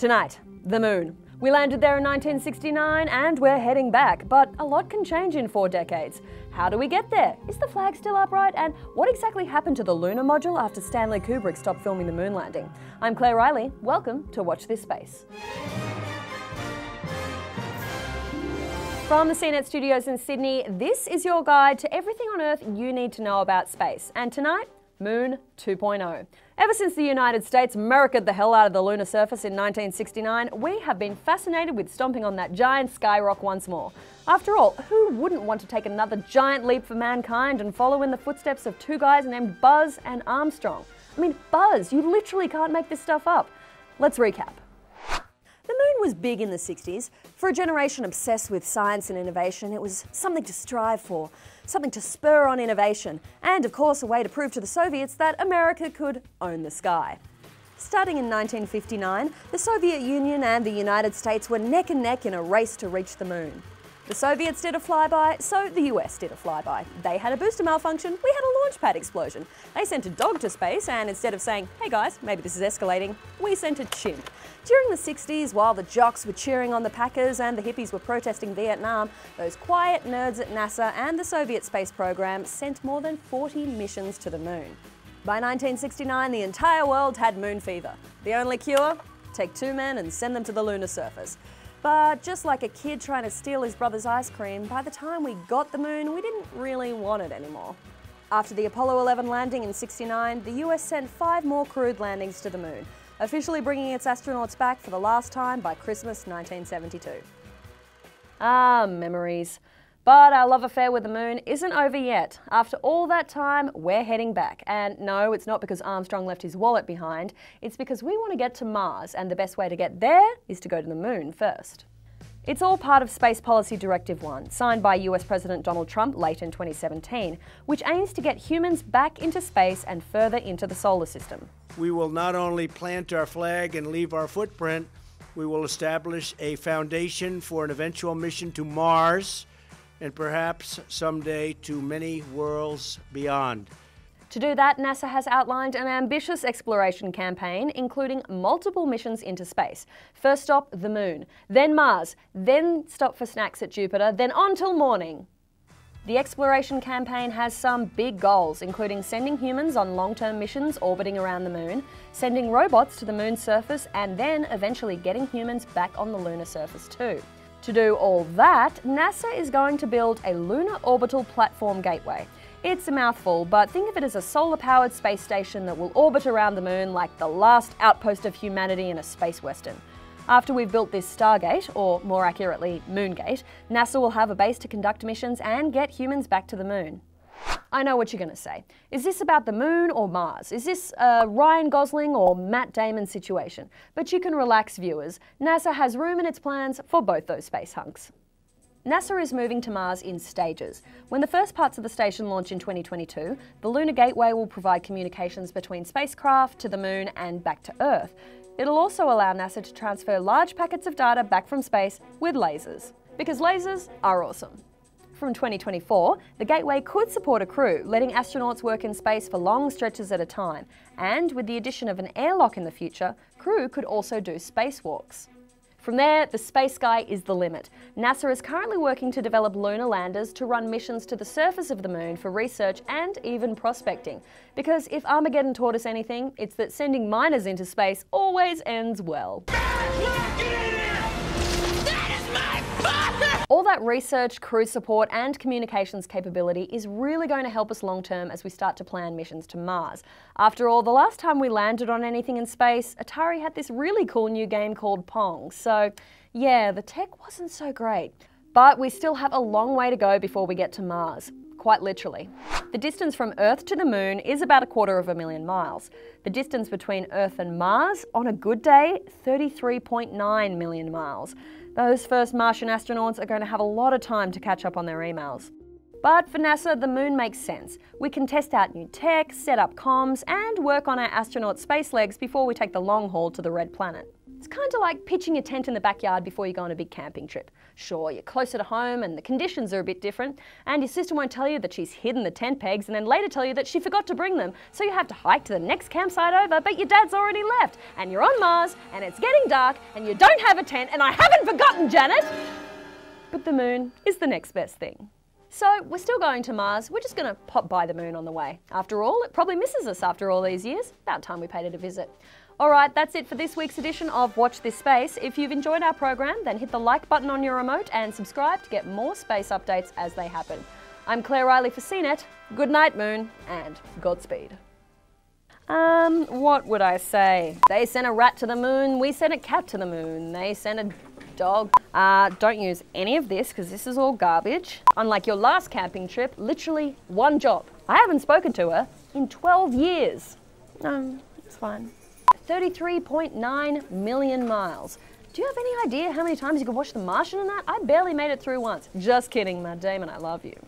Tonight, the moon. We landed there in 1969 and we're heading back, but a lot can change in 4 decades. How do we get there? Is the flag still upright? And what exactly happened to the lunar module after Stanley Kubrick stopped filming the moon landing? I'm Claire Reilly. Welcome to Watch This Space. From the CNET studios in Sydney, this is your guide to everything on Earth you need to know about space. And tonight, Moon 2.0. Ever since the United States murrica'd the hell out of the lunar surface in 1969, we have been fascinated with stomping on that giant skyrock once more. After all, who wouldn't want to take another giant leap for mankind and follow in the footsteps of two guys named Buzz and Armstrong? I mean, Buzz, you literally can't make this stuff up. Let's recap. The moon was big in the 60s. For a generation obsessed with science and innovation, it was something to strive for, something to spur on innovation, and of course a way to prove to the Soviets that America could own the sky. Starting in 1959, the Soviet Union and the United States were neck and neck in a race to reach the moon. The Soviets did a flyby, so the US did a flyby. They had a booster malfunction, we had a launch pad explosion. They sent a dog to space, and instead of saying, hey guys, maybe this is escalating, we sent a chimp. During the 60s, while the jocks were cheering on the Packers and the hippies were protesting Vietnam, those quiet nerds at NASA and the Soviet space program sent more than 40 missions to the moon. By 1969, the entire world had moon fever. The only cure? Take two men and send them to the lunar surface. But just like a kid trying to steal his brother's ice cream, by the time we got the moon, we didn't really want it anymore. After the Apollo 11 landing in '69, the US sent 5 more crewed landings to the moon, officially bringing its astronauts back for the last time by Christmas 1972. Ah, memories. But our love affair with the moon isn't over yet. After all that time, we're heading back. And no, it's not because Armstrong left his wallet behind. It's because we want to get to Mars, and the best way to get there is to go to the moon first. It's all part of Space Policy Directive 1, signed by US President Donald Trump late in 2017, which aims to get humans back into space and further into the solar system. We will not only plant our flag and leave our footprint, we will establish a foundation for an eventual mission to Mars, and perhaps someday to many worlds beyond. To do that, NASA has outlined an ambitious exploration campaign, including multiple missions into space. First stop, the moon, then Mars, then stop for snacks at Jupiter, then on till morning. The exploration campaign has some big goals, including sending humans on long-term missions orbiting around the moon, sending robots to the moon's surface, and then eventually getting humans back on the lunar surface too. To do all that, NASA is going to build a Lunar Orbital Platform Gateway. It's a mouthful, but think of it as a solar-powered space station that will orbit around the moon like the last outpost of humanity in a space western. After we've built this Stargate, or more accurately, Moongate, NASA will have a base to conduct missions and get humans back to the moon. I know what you're going to say. Is this about the moon or Mars? Is this a Ryan Gosling or Matt Damon situation? But you can relax, viewers. NASA has room in its plans for both those space hunks. NASA is moving to Mars in stages. When the first parts of the station launch in 2022, the Lunar Gateway will provide communications between spacecraft to the moon and back to Earth. It'll also allow NASA to transfer large packets of data back from space with lasers. Because lasers are awesome. From 2024, the Gateway could support a crew, letting astronauts work in space for long stretches at a time. And with the addition of an airlock in the future, crew could also do spacewalks. From there, the space sky is the limit. NASA is currently working to develop lunar landers to run missions to the surface of the moon for research and even prospecting. Because if Armageddon taught us anything, it's that sending miners into space always ends well. All that research, crew support and communications capability is really going to help us long term as we start to plan missions to Mars. After all, the last time we landed on anything in space, Atari had this really cool new game called Pong. So yeah, the tech wasn't so great. But we still have a long way to go before we get to Mars. Quite literally. The distance from Earth to the moon is about 250,000 miles. The distance between Earth and Mars, on a good day, 33.9 million miles. Those first Martian astronauts are going to have a lot of time to catch up on their emails. But for NASA, the moon makes sense. We can test out new tech, set up comms, and work on our astronaut space legs before we take the long haul to the red planet. It's kind of like pitching a tent in the backyard before you go on a big camping trip. Sure, you're closer to home and the conditions are a bit different, and your sister won't tell you that she's hidden the tent pegs and then later tell you that she forgot to bring them, so you have to hike to the next campsite over, but your dad's already left, and you're on Mars, and it's getting dark, and you don't have a tent, and I haven't forgotten, Janet! But the moon is the next best thing. So we're still going to Mars, we're just going to pop by the moon on the way. After all, it probably misses us after all these years. About time we paid it a visit. Alright, that's it for this week's edition of Watch This Space. If you've enjoyed our program, then hit the like button on your remote and subscribe to get more space updates as they happen. I'm Claire Reilly for CNET. Good night, moon, and Godspeed. What would I say? They sent a rat to the moon, we sent a cat to the moon, they sent a dog. Don't use any of this because this is all garbage. Unlike your last camping trip, literally one job. I haven't spoken to her in 12 years. No, it's fine. 33.9 million miles. Do you have any idea how many times you could watch The Martian in that? I barely made it through once. Just kidding, Matt Damon, I love you.